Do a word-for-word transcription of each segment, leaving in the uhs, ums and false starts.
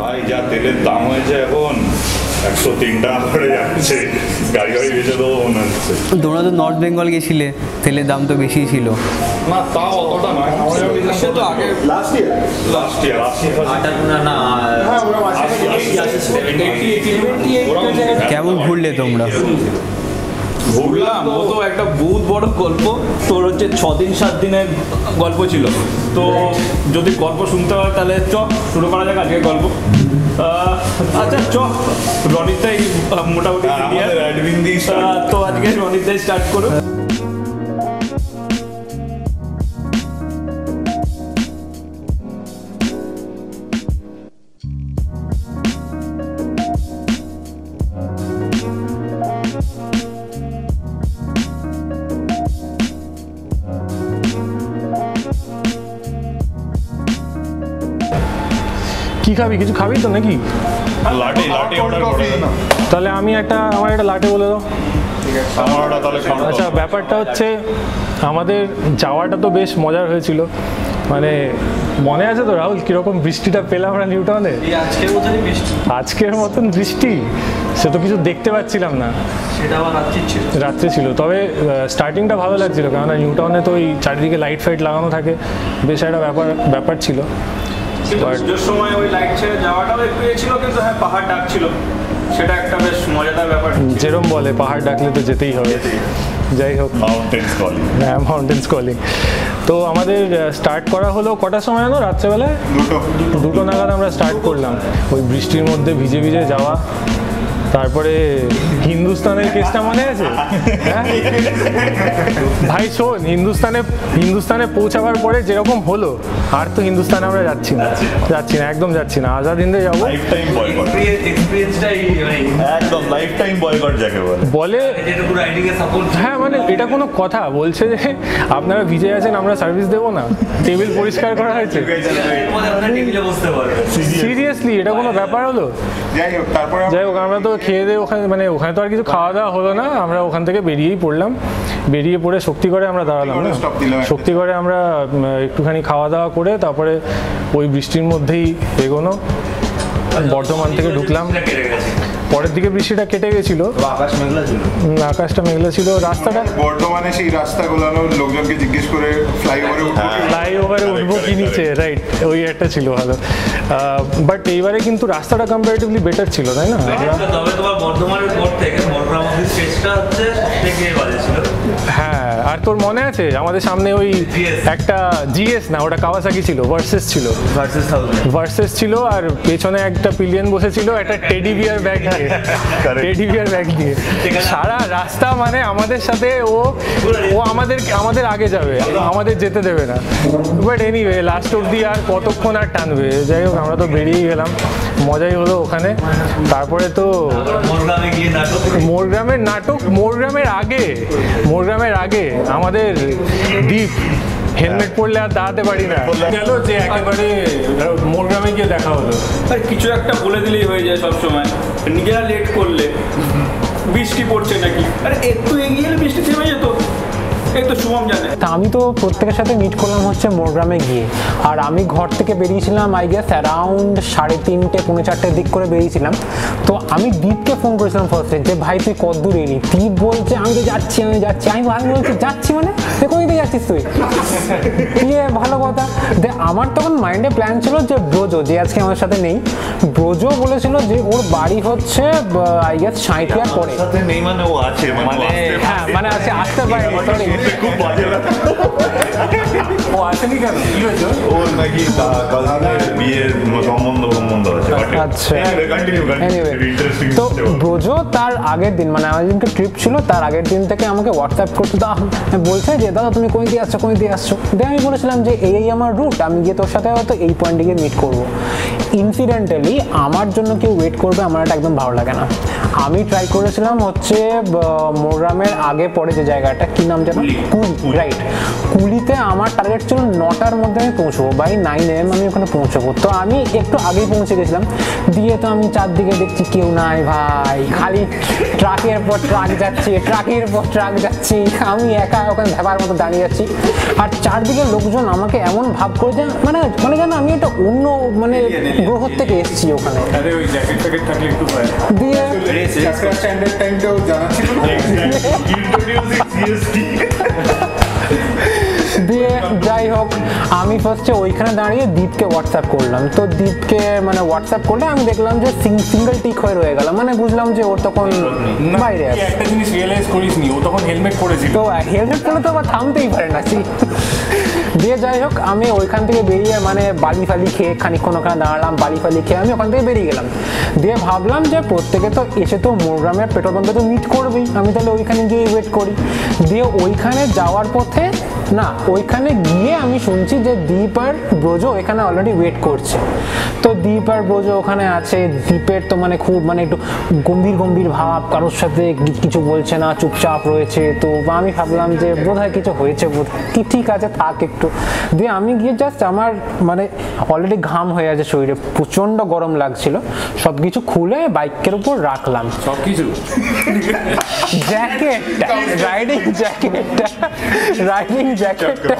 ভাই যা তেলের দাম হয়েছে এখন একশো তিন টাকা করে যাচ্ছে, গাড়ি গাড়ি বেঁচে দেবো মনে হচ্ছে। তোমরা তো নর্থ বেঙ্গল গেছিলে, তেলের দাম তো বেশি ছিল না? তাও অতটা নয়, কেমন ঘুরলে তোমরা? ঘুরলাম, ও তো একটা বহুত বড় গল্প, তোর হচ্ছে ছ দিন সাত দিনের গল্প ছিল। তো যদি গল্প শুনতে হয় তাহলে চক শুরু করা যাক আজকে গল্প। আচ্ছা চক রনিতাই মোটামুটি, তো আজকে রনিতাই স্টার্ট করো। খাবি কিছু খাবি তো নাকি? লাটে লাটে অর্ডার করে দে না তাহলে। আমি একটা আমার একটা লাটে বলে দাও। ঠিক আছে আমার অর্ডার তাহলে কাউন্ট। আচ্ছা ব্যাপারটা হচ্ছে আমাদের যাওয়াটা তো বেশ মজার হয়েছিল, মানে মনে আছে তো রাহুল কিরকম বৃষ্টিটা পেলাম আমরা নিউটনে? এই আজকে মতন বৃষ্টি, আজকের মতন বৃষ্টি, সে তো কিছু দেখতে পাচ্ছিলাম না, সেটা আবার রাত্রি ছিল, রাত্রি ছিল। তবে স্টার্টিংটা ভালো লাগছিল, কারণ নিউটনে তো ওই চারিদিকে লাইট ফাইট লাগানো থাকে, বেশ একটা ব্যাপার ব্যাপার ছিল। পুজোর সময় ওই লাইট ছেড়ে যাওয়াটাও একটু ইয়ে ছিল, কিন্তু হ্যাঁ পাহাড় ডাকছিল, সেটা একটা বেশ মজাদার ব্যাপার। যেরকম বলে পাহাড় ডাকলে তো যেতেই হবে। যাই হোক মাউন্টেন্স কলিং, হ্যাঁ মাউন্টেন্স কলিং। তো আমাদের স্টার্ট করা হলো কটার সময় না? রাত্রেবেলায় দুটো দুটো নাগাদ আমরা স্টার্ট করলাম, ওই বৃষ্টির মধ্যে ভিজে ভিজে যাওয়া। তারপরে হিন্দুস্তানের কেসটা মনে আছে ভাই? শোন, হিন্দুস্তানে হিন্দুস্তানে পৌঁছাবার পরে যেরকম হলো, আর তো হিন্দুস্তানে আমরা যাচ্ছি না যাচ্ছি না একদম যাচ্ছি না, আজাদ হিন্দে যাবো। বলে হ্যাঁ, মানে এটা কোনো কথা? বলছে যে আপনারা ভিজে আছেন, আমরা সার্ভিস দেবো না, টেবিল পরিষ্কার করা হয়েছে। সিরিয়াসলি এটা কোনো ব্যাপার হলো? যাই হোক তারপরে যাই হোক আমরা তো খেয়ে দিয়ে ওখানে, মানে ওখানে তো আর কিছু খাওয়া দাওয়া হলো না, আমরা ওখান থেকে বেরিয়েই পড়লাম। বেরিয়ে পড়ে শক্তিগড়ে আমরা দাঁড়ালাম, শক্তিগড়ে আমরা একটুখানি খাওয়া দাওয়া করে তারপরে ওই বৃষ্টির মধ্যেই এগোনো। বর্ধমান থেকে ঢুকলাম, পরের দিকে বৃষ্টিটা কেটে গেছিল, আকাশটা মেঘলা ছিল, রাস্তাটা বর্ধমানে সেই রাস্তাগুলো লোকজনকে জিজ্ঞেস করে ফ্লাইওভারে ফ্লাইওভারে উঠবো কি নিচে, রাইট ওই একটা ছিল ভালো। বাট এইবারে কিন্তু রাস্তাটা কম্পারেটিভলি বেটার ছিল, তাই না? বর্ধমানের পর থেকে হ্যাঁ। আর তোর মনে আছে আমাদের সামনে ওই একটা জিএস না, ওটা কাওয়াসাকি ছিল, ভার্সেস ছিল ভার্সেস ছিল আর পেছনে একটা পিলিয়ন বসেছিল একটা টেডি বিয়ার ব্যাগ নিয়ে টেডি বিয়ার ব্যাগ নিয়ে সারা রাস্তা, মানে আমাদের সাথে ও ও আমাদের আমাদের আগে যাবে, আমাদের যেতে দেবে না। বাট এনিওয়ে লাস্ট অবধি আর কতক্ষণ আর টানবে? যাই হোক আমরা তো বেরিয়েই গেলাম, মজাই হলো ওখানে। তারপরে তো মোরগ্রামের নাটক, মোরগ্রামের আগে মোরগ্রামের আগে আমাদের দ্বীপ হেলমেট পরলে আর দাঁড়াতে পারি না, গেল যে একেবারে মোরগ্রামে গিয়ে দেখা হলো। আর কিছু একটা বলে দিলেই হয়ে যায় সবসময়, নিজেরা লেট করলে বৃষ্টি পড়ছে নাকি, আর একটু এগিয়ে গেলে বৃষ্টি থেমে যেত। আমি তো প্রত্যেকের সাথে মিট করলাম হচ্ছে মোরগ্রামে গিয়ে, আর আমি ঘর থেকে বেরিয়েছিলাম আই গেস অ্যারাউন্ড সাড়ে তিনটে পৌনে চারটের দিক করে বেরিয়েছিলাম। তো আমি দ্বীপকে ফোন করেছিলাম ফার্স্টে যে ভাই তুই কতদূর এলি? দ্বীপ বলছে আমি তো যাচ্ছি আমি যাচ্ছি আমি ভাই বলছি যাচ্ছি মানে কোন দিকে যাচ্ছিস তুই? ইয়ে ভালো কথা। দেখ আমার তখন মাইন্ডে প্ল্যান ছিল যে ব্রোজো, যে আজকে আমার সাথে নেই, ব্রোজো বলেছিল যে ওর বাড়ি হচ্ছে আই গেস সাঁইথিয়া পরে, হ্যাঁ মানে আজকে আসতে পারে খুব বাজে লাগে। ও আসেনি কেন? কি হয়েছে ওর নাকি কাজিনের বিয়ে সম্বন্ধ সম্বন্ধ আছে। আচ্ছা এনিওয়ে, তো ব্রোজো তার আগের দিন, মানে আমার দিনকে ট্রিপ ছিল, তার আগের দিন থেকে আমাকে হোয়াটসঅ্যাপ করতে দাও, বলছে যে দাদা তুমি কোন দিকে আসছো কোন দিকে আসছো। দেখ আমি বলেছিলাম যে এই এই আমার রুট, আমি গিয়ে তোর সাথে হয়তো এই পয়েন্টে গিয়ে মিট করবো। ইনসিডেন্টালি আমার জন্য কেউ ওয়েট করবে আমার এটা একদম ভালো লাগে না। আমি ট্রাই করেছিলাম হচ্ছে মোরগ্রামের আগে পরে যে জায়গাটা, কি নাম যেন? কুলি, রাইট। কুলিতে আমার টার্গেট ছিল নটার মধ্যে আমি পৌঁছবো, বাই নাইন এম আমি ওখানে পৌঁছবো। তো আমি একটু আগেই পৌঁছে গেছিলাম, দিয়ে তো আমি চারদিকে দেখছি কেউ নাই ভাই, খালি ট্রাকের পর ট্রাক যাচ্ছে ট্রাকের পর ট্রাক যাচ্ছে আমি একা ওখানে ভেবার মতো দাঁড়িয়ে যাচ্ছি। আর চারদিকে লোকজন আমাকে এমন ভাব করে যে মানে মানে যেন আমি একটা অন্য, মানে গোহর থেকে এসেছি ওখানে। আরে ওই জ্যাকেট প্যাকেট থাকলে একটু ভালো। দিয়ে একটা স্ট্যান্ডার্ড টাইমটাও জানা ছিল। Introducing CST. দিয়ে যাই হোক আমি ফার্স্টে ওইখানে দাঁড়িয়ে দীপকে হোয়াটসঅ্যাপ করলাম। তো দীপকে মানে হোয়াটসঅ্যাপ করলে আমি দেখলাম যে সিঙ্গল টিক হয়ে রয়ে গেল, মানে বুঝলাম যে ওর তখন বাইরে আছে। একটা জিনিস রিয়েলাইজ করিসনি, ও তখন হেলমেট পরেছিল। তো হেলমেট পরে তো আবার থামতেই পারে না। দিয়ে যাই হোক আমি ওইখান থেকে বেরিয়ে মানে বালি ফালি খেয়ে খানিকক্ষণ ওখানে দাঁড়ালাম, বালি ফালি খেয়ে আমি ওখান থেকে বেরিয়ে গেলাম। দিয়ে ভাবলাম যে প্রত্যেকে তো এসে তো মোরগ্রামের পেট্রোল পাম্পে তো মিট করবেই, আমি তাহলে ওইখানে গিয়ে ওয়েট করি। দিয়ে ওইখানে যাওয়ার পথে না ওইখানে গিয়ে আমি শুনছি যে দীপ আর ব্রজ এখানে অলরেডি ওয়েট করছে। তো দীপ আর ব্রজ ওখানে আছে। দীপের তো মানে খুব মানে একটু গম্ভীর গম্ভীর ভাব, কারোর সাথে কিছু বলছে না, চুপচাপ রয়েছে। তো আমি ভাবলাম যে বোধ হয় কিছু হয়েছে, বোধ কি ঠিক আছে থাক একটু। দিয়ে আমি গিয়ে জাস্ট আমার মানে অলরেডি ঘাম হয়ে আছে শরীরে, প্রচণ্ড গরম লাগছিল, সব কিছু খুলে বাইকের উপর রাখলাম, সব কিছু জ্যাকেটটা রাইডিং জ্যাকেটটা রাইডিং জ্যাকেটটা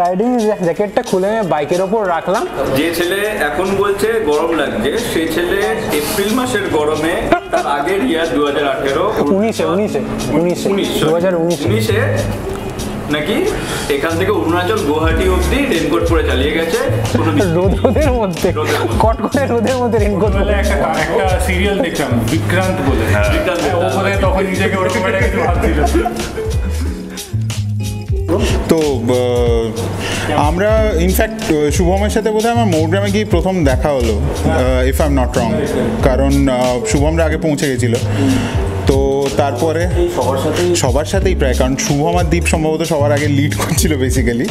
রাইডিং জ্যাকেটটা খুলে আমি বাইকের উপর রাখলাম। যে ছেলে এখন বলছে গরম লাগছে সে ছেলে এপ্রিল মাসের গরমে তার আগের ইয়ার দু হাজার আঠেরো উনিশে উনিশে উনিশে দু হাজার উনিশ উনিশে নাকি এখান থেকে অরুণাচল গুয়াহাটি অবধি রেনকোট পরে চালিয়ে গেছে রোদের মধ্যে, কটকটে রোদের মধ্যে রেনকোট পরে। একটা একটা সিরিয়াল দেখলাম বিক্রান্ত বলে, বিক্রান্ত ও বলে তখন নিজেকে ওরকম একটা কিছু ভাবছিল। তো আমরা ইনফ্যাক্ট শুভমের সাথে বোধহয় আমার মোরগ্রামে গিয়ে প্রথম দেখা হলো, if I am not wrong, কারণ শুভমরা আগে পৌঁছে গেছিলো। তো তারপরে সবার সাথেই প্রায়, কারণ শুভম আর দীপ সম্ভবত সবার আগে লিড করছিল বেসিক্যালি।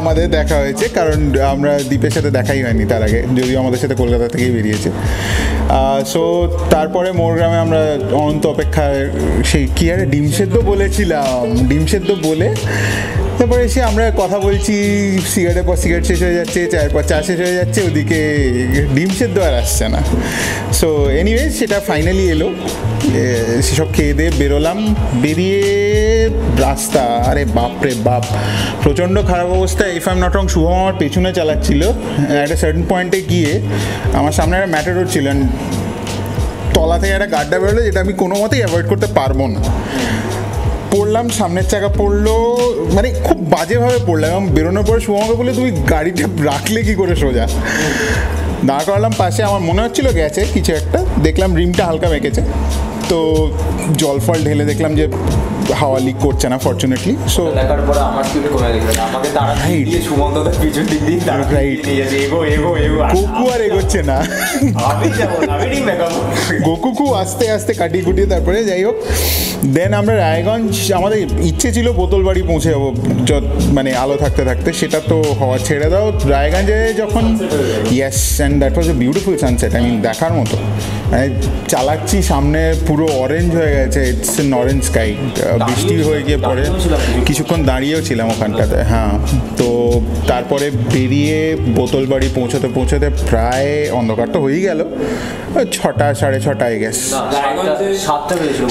আমাদের দেখা হয়েছে কারণ আমরা দীপের সাথে দেখাই হয়নি তার আগে, যদিও আমাদের সাথে কলকাতা থেকেই বেরিয়েছে। সো তারপরে মোরগ্রামে আমরা অনন্ত অপেক্ষায় সেই কি আরে ডিম সেদ্ধ বলেছিলাম, ডিম সেদ্ধ বলে তারপরে এসে আমরা কথা বলছি, সিগারেটের পর সিগারেট শেষ হয়ে যাচ্ছে, চায়ের পর চা শেষ হয়ে যাচ্ছে, ওদিকে ডিম সেদ্ধ আর আসছে না। সো এনিওয়েজ সেটা ফাইনালি এলো, সেসব খেয়ে দিয়ে বেরোলাম। বেরিয়ে রাস্তা আরে বাপরে বাপ প্রচণ্ড খারাপ অবস্থা। If I am not wrong Shubham আমার পেছনে চালাচ্ছিল, একটা সার্টেন পয়েন্টে গিয়ে আমার সামনে একটা ম্যাটাডোর ছিল, তলা থেকে একটা গাড্ডা বেরোলো যেটা আমি কোনো মতেই অ্যাভয়েড করতে পারবো না। পড়লাম, সামনের চাকা পড়লো, মানে খুব বাজেভাবে পড়লাম। এবং বেরোনোর পরে শুভমকে বলে তুমি গাড়িটা রাখলে কি করে, সোজা দাঁড় করালাম পাশে, আমার মনে হচ্ছিলো গেছে কিছু একটা, দেখলাম রিমটা হালকা মেকেছে। তো জল ফল ঢেলে দেখলাম যে হাওয়া লিক করছে না ফর্চুনেটলি। সো দেখার পরে আমার স্পিড কমে গেল, আমাকে তারা দিয়ে সুমন্ত দা পিছন দিক দিয়ে তারা রাইট নিয়ে যাচ্ছে। এগো এগো এগো গোকু আর এগোচ্ছে না, আমি যাব আমি নি মেকাব গোকু কু আস্তে আস্তে কাটি কুটি। তারপরে যাই হোক দেন আমরা রায়গঞ্জ, আমাদের ইচ্ছে ছিল বোতল বাড়ি পৌঁছে যাবো মানে আলো থাকতে থাকতে, সেটা তো হওয়া ছেড়ে দাও। রায়গঞ্জে যখন yes and that was a beautiful sunset, I mean দেখার মতো, মানে চালাচ্ছি সামনে পুরো অরেঞ্জ হয়ে গেছে, ইটস এন অরেঞ্জ স্কাই, বৃষ্টি হয়ে গিয়ে পরে কিছুক্ষণ দাঁড়িয়েও ছিলাম ওখানটাতে। হ্যাঁ তো তারপরে বেরিয়ে বোতল বাড়ি পৌঁছতে পৌঁছতে প্রায় অন্ধকার তো হয়েই গেল, ছটা সাড়ে ছটা আই গেস,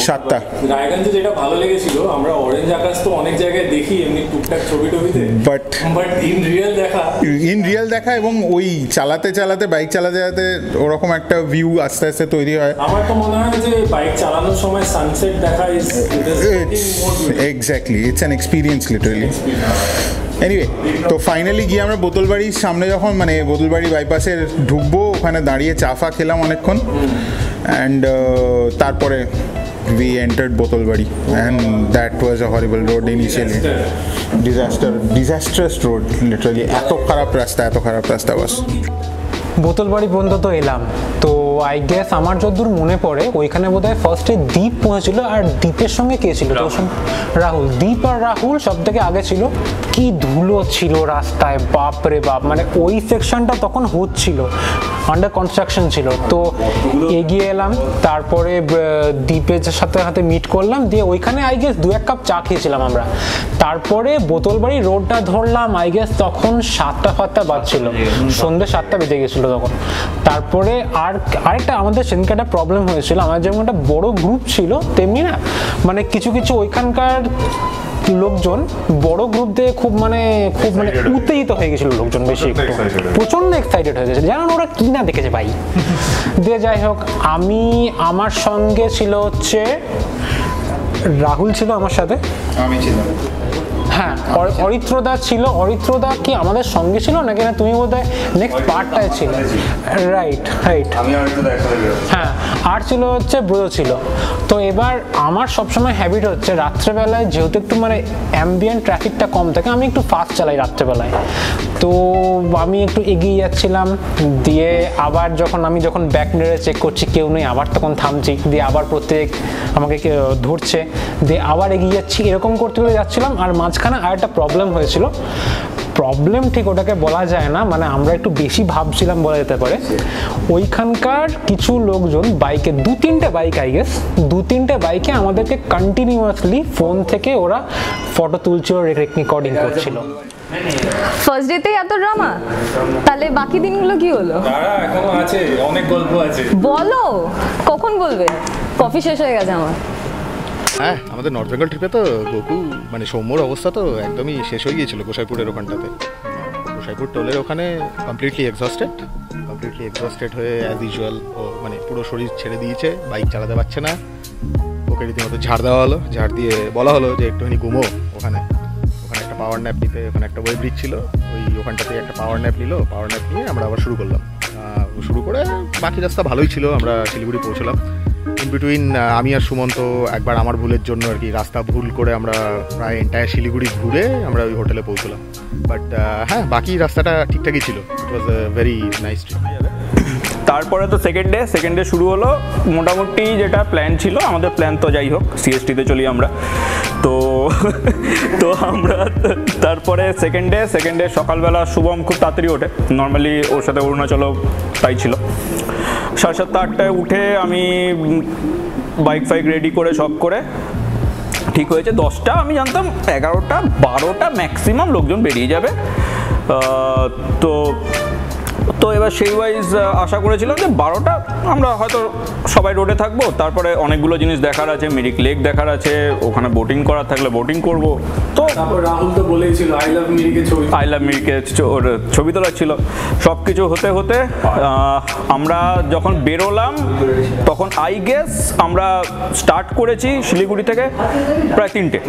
সাতটা। রায়গঞ্জে যেটা ভালো লেগেছিল, আমরা অরেঞ্জ আকাশ তো অনেক জায়গায় দেখি এমনি টুকটাক ছবি টবিতে, বাট বাট ইন রিয়েল দেখা, ইন রিয়েল দেখা এবং ওই চালাতে চালাতে বাইক চালাতে চালাতে ওরকম একটা ভিউ আস্তে আস্তে তৈরি হয়। আমার তো মনে হয় যে বাইক চালানোর সময় সানসেট দেখা is exactly it's an experience literally. Anyway তো ফাইনালি গিয়ে আমরা বোতলবাড়ির সামনে যখন মানে বোতলবাড়ি বাইপাসে ঢুকবো, ওখানে দাঁড়িয়ে চা ফা খেলাম অনেকক্ষণ, অ্যান্ড তারপরে we entered Botolbari and that was a horrible road initially, disaster disastrous road literally, eto kharap rasta eto kharap rasta was বোতলবাড়ি পর্যন্ত তো এলাম। তো আই গেস আমার যতদূর মনে পড়ে ওইখানে বোধহয় ফার্স্টে দীপ পৌঁছেছিল, আর দীপের সঙ্গে কে ছিল, রাহুল। দীপ আর রাহুল সব থেকে আগে ছিল। কি ধুলো ছিল রাস্তায়, বাপরে বাপ, মানে ওই সেকশনটা তখন হচ্ছিল, আন্ডার কনস্ট্রাকশন ছিল। তো এগিয়ে এলাম, তারপরে দীপের সাথে সাথে মিট করলাম, দিয়ে ওইখানে আই গেস দু এক কাপ চা খেয়েছিলাম আমরা। তারপরে বোতলবাড়ি রোডটা ধরলাম, আই গেস তখন সাতটা ফাতটা বাজছিল, সন্ধ্যে সাতটা বেজে গেছিলো তখন। তারপরে আর আরেকটা আমাদের সেদিনকে একটা প্রবলেম হয়েছিল, আমার যেমন একটা বড় গ্রুপ ছিল তেমনি না মানে কিছু কিছু ওইখানকার লোকজন বড় গ্রুপ দিয়ে খুব মানে খুব মানে উত্তেজিত হয়ে গেছিল, লোকজন বেশি প্রচন্ড এক্সাইটেড হয়ে গেছিল, জানেন ওরা কি না দেখেছে ভাই দিয়ে। যাই হোক, আমি আমার সঙ্গে ছিল হচ্ছে রাহুল ছিল আমার সাথে, আমি ছিলাম, হ্যাঁ অরিত্রদা ছিল। অরিত্রদা কি আমাদের সঙ্গে ছিল নাকি না তুমি বোধ হয় নেক্সট পার্টটায় ছিল, রাইট রাইট হ্যাঁ। আর ছিল হচ্ছে ব্রজ ছিল। তো এবার আমার সবসময় হ্যাবিট হচ্ছে রাত্রেবেলায় যেহেতু একটু মানে অ্যাম্বিয়েন্ট ট্রাফিকটা কম থাকে আমি একটু ফাস্ট চালাই রাত্রেবেলায়। তো আমি একটু এগিয়ে যাচ্ছিলাম, দিয়ে আবার যখন আমি যখন ব্যাক নেড়ে চেক করছি কেউ নেই, আবার তখন থামছি, দিয়ে আবার প্রত্যেক আমাকে ধরছে, দিয়ে আবার এগিয়ে যাচ্ছি, এরকম করতে করতে যাচ্ছিলাম। আর মাঝখানে আর একটা প্রবলেম হয়েছিল, প্রবলেম ঠিক ওটাকে বলা যায় না, মানে আমরা একটু বেশি ভাবছিলাম বলা যেতে পারে। ওইখানকার কিছু লোকজন বাইকে দু তিনটে বাইক আই গেস দু তিনটে বাইকে আমাদেরকে কন্টিনিউয়াসলি ফোন থেকে ওরা ফটো তুলছিল, রেকর্ডিং করছিল। ফার্স্ট ডেতেই এত ড্রামা, তাহলে বাকি দিনগুলো কি হলো? তারা এখনো আছে, অনেক গল্প আছে। বলো, কখন বলবে? কফি শেষ হয়ে গেছে আমার। হ্যাঁ, আমাদের নর্থ বেঙ্গল ট্রিপে তো গোকু মানে সৌম্যর অবস্থা তো একদমই শেষ হয়ে গিয়েছিল গোসাইপুরের ওখানটাতে। গোসাইপুর টোলের ওখানে কমপ্লিটলি এক্সস্টেড কমপ্লিটলি এক্সস্টেড হয়ে অ্যাজ ইউজুয়াল ও মানে পুরো শরীর ছেড়ে দিয়েছে, বাইক চালাতে পারছে না। ওকে রীতিমতো ঝাড় দেওয়া হলো, ঝাড় দিয়ে বলা হলো যে একটুখানি ঘুমো। ওখানে ওখানে একটা পাওয়ার ন্যাপ নিতে, ওখানে একটা ওয়েব ব্রিজ ছিল, ওই ওখানটাতে একটা পাওয়ার ন্যাপ নিল। পাওয়ার ন্যাপ নিয়ে আমরা আবার শুরু করলাম। শুরু করে বাকি রাস্তা ভালোই ছিল, আমরা শিলিগুড়ি পৌঁছলাম। ইন বিটুইন আমি আর সুমন্ত একবার আমার ভুলের জন্য আর কি রাস্তা ভুল করে আমরা প্রায় এন্টায়ার শিলিগুড়ি ঘুরে আমরা ওই হোটেলে পৌঁছলাম। বাট হ্যাঁ, বাকি রাস্তাটা ঠিকঠাকই ছিল। It was a very nice trip. তারপরে তো সেকেন্ড ডে সেকেন্ড ডে শুরু হলো মোটামুটি যেটা প্ল্যান ছিল আমাদের। প্ল্যান তো যাই হোক সিএসটিতে চলি আমরা তো তো আমরা তারপরে সেকেন্ড ডে সেকেন্ড ডে সকালবেলা শুভম খুব তাড়াতাড়ি ওঠে, নর্মালি ওর সাথে অরুণাচলও তাই ছিল। সাড়ে সাতটা আটটায় উঠে আমি বাইক ফাইক রেডি করে সব করে ঠিক হয়েছে। দশটা আমি জানতাম এগারোটা বারোটা ম্যাক্সিমাম লোকজন বেরিয়ে যাবে। তো তো এবার সেই ওয়াইজ আশা করেছিলাম যে বারোটা আমরা হয়তো সবাই রোডে থাকবো, তারপরে অনেকগুলো জিনিস দেখার আছে, মিরিক লেক দেখার আছে, ওখানে বোটিং করার থাকলে বোটিং করবো। তো রাহুল তো বলেছিল আই লাভ মিরিকের ছবি আই লাভ মিরিকের ছবি তোলা ছিল। সব কিছু হতে হতে আমরা যখন বেরোলাম তখন আই গেস আমরা স্টার্ট করেছি শিলিগুড়ি থেকে প্রায় তিনটে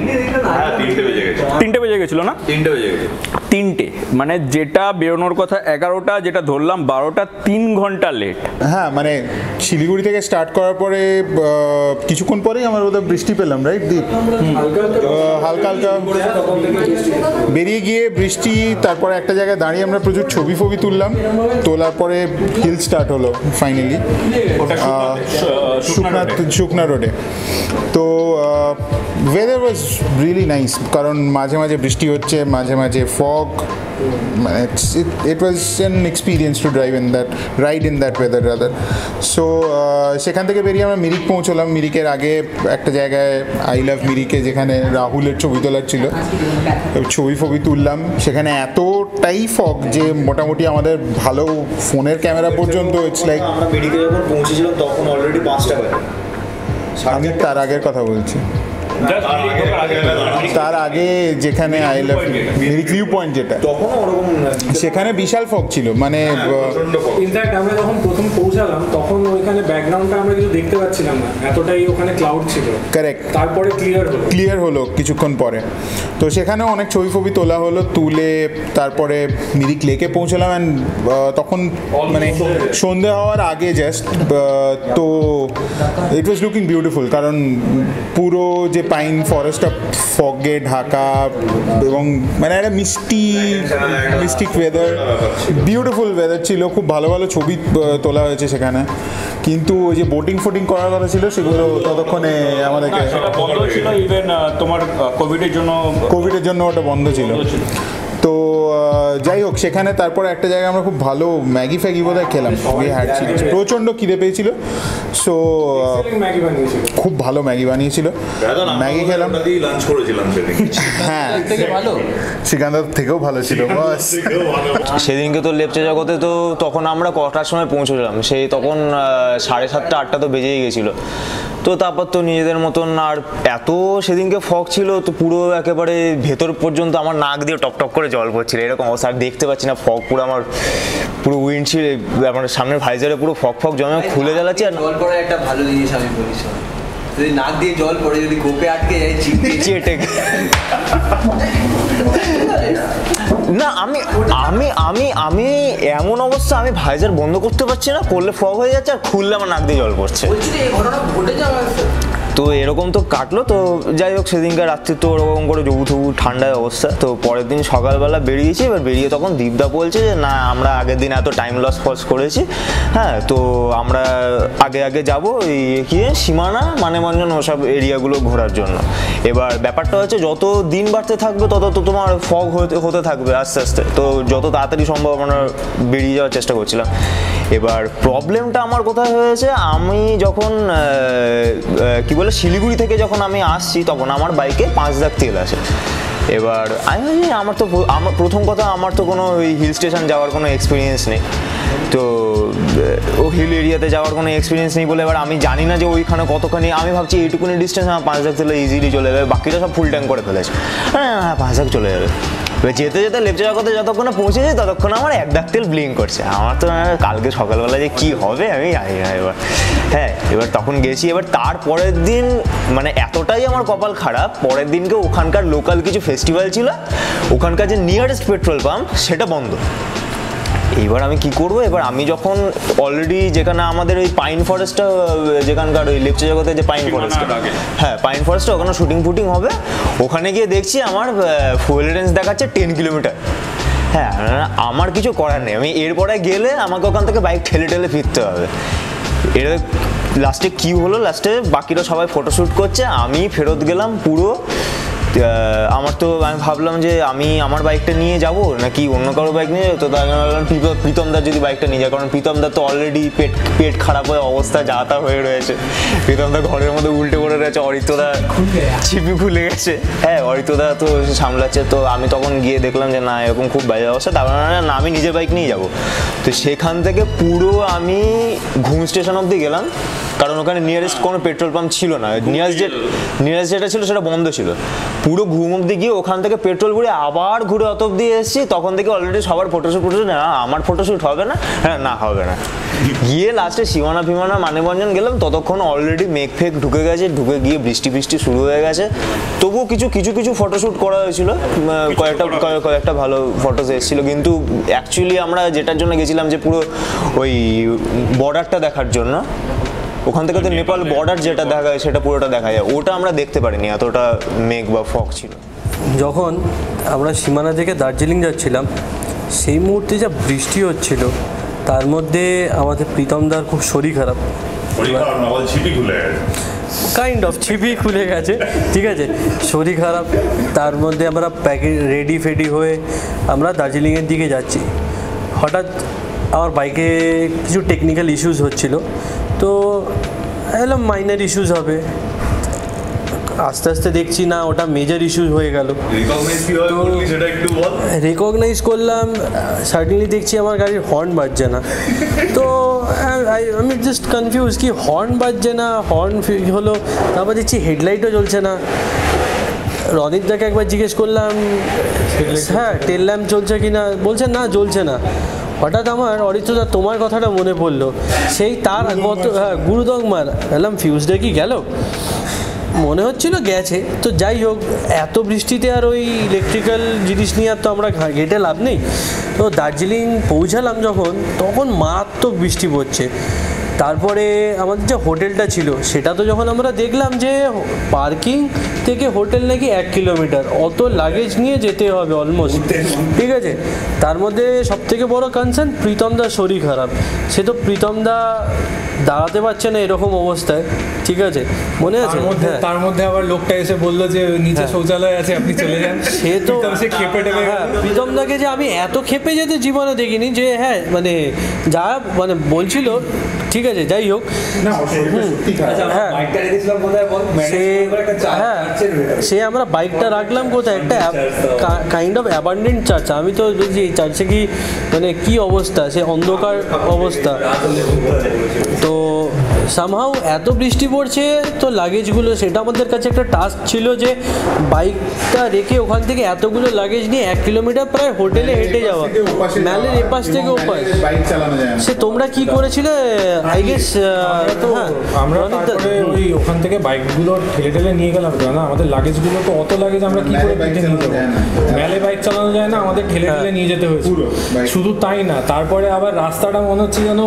তিনটে বেজে গেছিলো না তিনটে বেজে গেছে তিনটে মানে যেটা বেরোনোর কথা এগারোটা, যেটা ধরলাম বারোটা, তিন ঘন্টা লেট। হ্যাঁ, মানে শিলিগুড়ি থেকে স্টার্ট করার পরে কিছুক্ষণ পরেই আমরা ওদের বৃষ্টি পেলাম, রাইট দীপ? হালকা হালকা বেরিয়ে গিয়ে বৃষ্টি, তারপরে একটা জায়গায় দাঁড়িয়ে আমরা প্রচুর ছবি ফবি তুললাম। তোলার পরে হিল স্টার্ট হলো ফাইনালি শুকনাথ শুকনা রোডে। তো ওয়েদার ওয়াজ রিয়েলি নাইস, কারণ মাঝে মাঝে বৃষ্টি হচ্ছে, মাঝে মাঝে fog. It's, it, it was an experience to drive in that, ride in that weather rather. So, সেখান থেকে বেরিয়ে আমরা মিরিক পৌঁছলাম। মিরিকের আগে একটা জায়গায় আই লাভ মিরিকে যেখানে রাহুলের ছবি তোলার ছিল, ছবি ফবি তুললাম। সেখানে এতটাই ফগ যে মোটামুটি আমাদের ভালো ফোনের ক্যামেরা পর্যন্ত ইটস লাইক আমরা মিরিকে যখন পৌঁছেছিলাম তখন অলরেডি পাঁচটা বাজে। আমি তার আগের কথা বলছি, তার আগে যেখানে I love Mirik view point যেটা, তখন ওরকম সেখানে বিশাল ফগ ছিল। মানে ইনফ্যাক্ট আমরা যখন প্রথম পৌঁছালাম তখন ওইখানে ব্যাকগ্রাউন্ডটা আমরা কিছু দেখতে পাচ্ছিলাম না, এতটাই ওখানে ক্লাউড ছিল। কারেক্ট, তারপরে ক্লিয়ার হলো ক্লিয়ার হলো কিছুক্ষণ পরে। তো সেখানে অনেক ছবি ফবি তোলা হলো, তুলে তারপরে মিরিক লেকে পৌঁছলাম। অ্যান্ড তখন মানে সন্ধে হওয়ার আগে জাস্ট। তো ইট ওয়াজ লুকিং বিউটিফুল, কারণ পুরো যে পাইন ফরেস্টটা ফগে ঢাকা এবং মানে একটা মিষ্টি মিস্টিক ওয়েদার, বিউটিফুল ওয়েদার ছিল। খুব ভালো ভালো ছবি তোলা হয়েছে সেখানে, কিন্তু ওই যে বোটিং ফোটিং করার কথা ছিল সেগুলো ততক্ষণে আমাদেরকে বন্ধ ছিল। ইভেন তোমার কোভিডের জন্য কোভিডের জন্য ওটা বন্ধ ছিল। তো যাই হোক, সেখানে তারপরে একটা জায়গায় আমরা খুব ভালো ম্যাগি ফ্যাগি বোধহয় খেলাম, খুবই হ্যাড ছিল, প্রচণ্ড খিদে পেয়েছিল। সো খুব ভালো ম্যাগি বানিয়েছিল, ম্যাগি খেলাম। হ্যাঁ, সেখানটার থেকেও ভালো ছিল বাস। সেদিনকে তো লেপচা জগতে তো তখন আমরা কটার সময় পৌঁছলাম, সেই তখন সাড়ে সাতটা আটটা তো বেজেই গেছিলো। तो तापर तो निजेदेर मतन आर एतो सेदिनके फग छिलो तो पुरो एकेबारे भेतर पर्यन्त आमार नाक दिये टप टप करे जल पड़छिलो एरकम अवस्था देखते पाচ্ছি না फग पुरो आमार পুরো উইন্ডশিল্ড আমার সামনে ভাইজারে পুরো ফগ ফগ জমে খুলে জ্বালাচ্ছে আর জল পড়ার একটা ভালো জিনিস আমি বলিছি যদি নাক দিয়ে জল পড়ে যদি কোপে আটকে যায় চিটে চিটে না আমি আমি আমি আমি এমন অবস্থা আমি ভাইজার বন্ধ করতে পারছি না করলে ফগ হয়ে যাচ্ছে আর খুললে আমার নাক দিয়ে জল পড়ছে বলছি এই ঘটনা ঘটে যায় তো এরকম তো কাটলো তো যাই হোক সেদিনকার রাত্রি তো ওরকম করে জবু থবু ঠান্ডায় অবস্থা তো পরের দিন সকালবেলা বেরিয়েছি এবার বেরিয়ে তখন দীপদা বলছে যে না আমরা আগের দিন এত টাইম লস ফস করেছি হ্যাঁ তো আমরা আগে আগে যাবো গিয়ে সীমানা মানে মঞ্জন ওসব এরিয়াগুলো ঘোরার জন্য এবার ব্যাপারটা হচ্ছে যত দিন বাড়তে থাকবে তত তো তোমার ফগ হতে হতে থাকবে আস্তে আস্তে তো যত তাড়াতাড়ি সম্ভব আমরা বেরিয়ে যাওয়ার চেষ্টা করছিলাম এবার প্রবলেমটা আমার কোথায় হয়েছে আমি যখন কী বলে শিলিগুড়ি থেকে যখন আমি আসছি তখন আমার বাইকে পাঁচ দাগ তেল আসে এবার আমি ভাবি আমার তো আমার প্রথম কথা আমার তো কোনো ওই হিল স্টেশন যাওয়ার কোনো এক্সপিরিয়েন্স নেই তো ও হিল এরিয়াতে যাওয়ার কোনো এক্সপিরিয়েন্স নেই বলে এবার আমি জানি না যে ওইখানে কতখানি আমি ভাবছি এইটুকুনি ডিস্টেন্স আমার পাঁচ দাগ তেলে ইজিলি চলে যাবে বাকিটা সব ফুল ট্যাঙ্ক করে ফেলেছে হ্যাঁ হ্যাঁ পাঁচ দাগ চলে যাবে এবার যেতে যেতে লেপ জায়গা কথা যতক্ষণে পৌঁছেছি ততক্ষণে আমার এক দাগ তেল ব্লিং করছে আমার তো কালকে সকালবেলা যে কী হবে আমি জানি না এবার হ্যাঁ এবার তখন গেছি এবার তারপরের দিন মানে এতটাই আমার কপাল খারাপ পরের দিনকে ওখানকার লোকাল কিছু ফেস্টিভ্যাল ছিল ওখানকার যে নিয়ারেস্ট পেট্রোল পাম্প সেটা বন্ধ এবার আমি কি করবো এবার আমি যখন অলরেডি যেখানে আমাদের ওই পাইন ফরেস্টটা যেখানকার ওই লেপচা জগতে যে পাইন ফরেস্ট হ্যাঁ পাইন ফরেস্টটা ওখানে শুটিং ফুটিং হবে ওখানে গিয়ে দেখছি আমার ফুয়েল রেঞ্জ দেখাচ্ছে টেন কিলোমিটার হ্যাঁ আমার কিছু করার নেই আমি এরপরে গেলে আমাকে ওখান থেকে বাইক ঠেলে ঠেলে ফিরতে হবে এটা লাস্টে কী হলো লাস্টে বাকিরা সবাই ফটোশ্যুট করছে আমি ফেরত গেলাম পুরো আমার তো আমি ভাবলাম যে আমি আমার বাইকটা নিয়ে যাবো নাকি অন্য কারো বাইক নিয়ে যাবো তো তার জন্য ভাবলাম প্রীতমদার যদি বাইকটা নিয়ে যায় কারণ প্রীতমদার তো অলরেডি পেট পেট খারাপ হয়ে অবস্থা যা তা হয়ে রয়েছে প্রীতমদা ঘরের মধ্যে উল্টে পড়ে রয়েছে অরিতদা ছিপি খুলে গেছে হ্যাঁ অরিতদা তো সামলাচ্ছে তো আমি তখন গিয়ে দেখলাম যে না এরকম খুব বাজে অবস্থা তারপর না আমি নিজের বাইক নিয়ে যাবো তো সেখান থেকে পুরো আমি ঘুম স্টেশন অবধি গেলাম কারণ ওখানে নিয়ারেস্ট কোনো পেট্রোল পাম্প ছিল না নিয়ারেস্ট যে নিয়ারেস্ট যেটা ছিল সেটা বন্ধ ছিল পুরো ঘুম অব্দি গিয়ে ওখান থেকে পেট্রোল ভরে আবার ঘুরে অত অব্দি এসেছি তখন থেকে অলরেডি সবার ফটোশ্যুট ফটোশ্যুট না আমার ফটোশ্যুট হবে না হ্যাঁ না হবে না গিয়ে লাস্টে সীমানা ফিমানা মানেভঞ্জন গেলাম ততক্ষণ অলরেডি মেঘ ফেক ঢুকে গেছে ঢুকে গিয়ে বৃষ্টি বৃষ্টি শুরু হয়ে গেছে তবুও কিছু কিছু কিছু ফটোশ্যুট করা হয়েছিল কয়েকটা কয়েকটা ভালো ফটোস এসেছিলো কিন্তু অ্যাকচুয়ালি আমরা যেটার জন্য গেছিলাম যে পুরো ওই বর্ডারটা দেখার জন্য ওখান থেকে তো নেপাল বর্ডার যেটা দেখা যায় সেটা পুরোটা দেখা যায় ওটা আমরা দেখতে পারিনি এতটা মেঘ বা ফগ ছিল যখন আমরা সীমানা থেকে দার্জিলিং যাচ্ছিলাম সেই মুহূর্তে যা বৃষ্টি হচ্ছিল তার মধ্যে আমাদের প্রীতমদার খুব শরীর খারাপ কাইন্ড অফ ছিপি খুলে গেছে ঠিক আছে শরীর খারাপ তার মধ্যে আমরা প্যাকেট রেডি ফেডি হয়ে আমরা দার্জিলিংয়ের দিকে যাচ্ছি হঠাৎ আমার বাইকে কিছু টেকনিক্যাল ইস্যুস হচ্ছিলো তো এলাম মাইনার ইস্যুস হবে আস্তে আস্তে দেখছি না ওটা মেজর ইস্যুস হয়ে গেল রেকগনাইজ করলাম সাডেনলি দেখছি আমার গাড়ির হর্ন বাজছে না তো আমি জাস্ট কনফিউজ কি হর্ন বাজছে না হর্ন হলো তারপর দেখছি হেডলাইটও জ্বলছে না রনিত দাকে একবার জিজ্ঞেস করলাম হ্যাঁ টেল ল্যাম্প চলছে কি না বলছে না জ্বলছে না হঠাৎ আমার অরিত্রদা তোমার কথাটা মনে পড়লো সেই তার গত হ্যাঁ গুরুদংমার এলাম ফিউজটা কি গেল মনে হচ্ছিল গেছে তো যাই হোক এত বৃষ্টিতে আর ওই ইলেকট্রিক্যাল জিনিস নিয়ে আর তো আমরা ঘেটে লাভ নেই তো দার্জিলিং পৌঁছালাম যখন তখন মারাত্মক বৃষ্টি পড়ছে তারপরে আমাদের যে হোটেলটা ছিল সেটা তো যখন আমরা দেখলাম যে পার্কিং থেকে হোটেল নাকি এক কিলোমিটার অত লাগেজ নিয়ে যেতে হবে অলমোস্ট ঠিক আছে তার মধ্যে সবথেকে বড় কনসার্ন প্রীতমদার শরীর খারাপ সে তো প্রীতমদা দাঁড়াতে পারছে না এরকম অবস্থায় ঠিক আছে মনে আছে তার মধ্যে আবার লোকটা এসে বললো যে নিচে শৌচালয় আছে আপনি চলে যান সে তো প্রীতমদাকে যে আমি এত খেপে যেতে জীবনে দেখিনি যে হ্যাঁ মানে যা মানে বলছিল ঠিক আছে, যাই হোক। সে আমরা বাইকটা রাখলাম কোথায়, একটা কাইন্ড অফ অ্যাবান্ডেন্ট চার্চ। আমি তো বুঝি এই চার্চে কি মানে কি অবস্থা, সে অন্ধকার অবস্থা। তো সামহাও এত বৃষ্টি পড়ছে, তো লাগেজগুলো, সেটা আমাদের কাছে একটা টাস্ক ছিল যে বাইকটা রেখে ওখান থেকে এতগুলো লাগেজ নিয়ে এক কিলোমিটার প্রায় হোটেলে হেঁটে যাওয়া, ম্যালের এপাশ থেকে ওপাশ। সে তোমরা কি করেছিলে? আই গেস আমরা ওই ওখান থেকে বাইকগুলো ঠেলে ঠেলে নিয়ে গেলাম, না আমাদের লাগেজগুলো। তো অত লাগেজ আমরা কি করে বাইক চালানো যায় না, ম্যালে বাইক চালানো যায় না, আমাদের ঠেলে ঠেলে নিয়ে যেতে হয়েছে। শুধু তাই না, তারপরে আবার রাস্তাটা মনে হচ্ছে যেন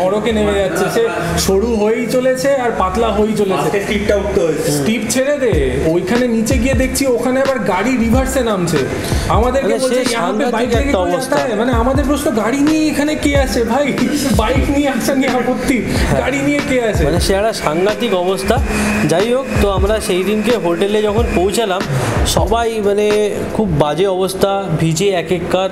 নরকে নেমে যাচ্ছে, সে সরু হয়েই চলেছে আর পাতলা হয়েই চলেছে। স্টিপটা উঠতে হয়েছে, স্টিপ ছেড়ে দে। ওইখানে নিচে গিয়ে দেখছি ওখানে আবার গাড়ি রিভার্সে নামছে। আমাদেরকে বলছে ইয়ার পে বাইক নিয়ে কোন রাস্তা, মানে আমাদের প্রশ্ন গাড়ি নিয়ে এখানে কে আসে ভাই, বাইক নিয়ে আসছে না আপত্তি, গাড়ি নিয়ে কে আসে, মানে সেটা সাংঘাতিক অবস্থা। যাই হোক, তো আমরা সেই দিনকে হোটেলে যখন পৌঁছালাম সবাই মানে খুব বাজে অবস্থা, ভিজে এক এক কার।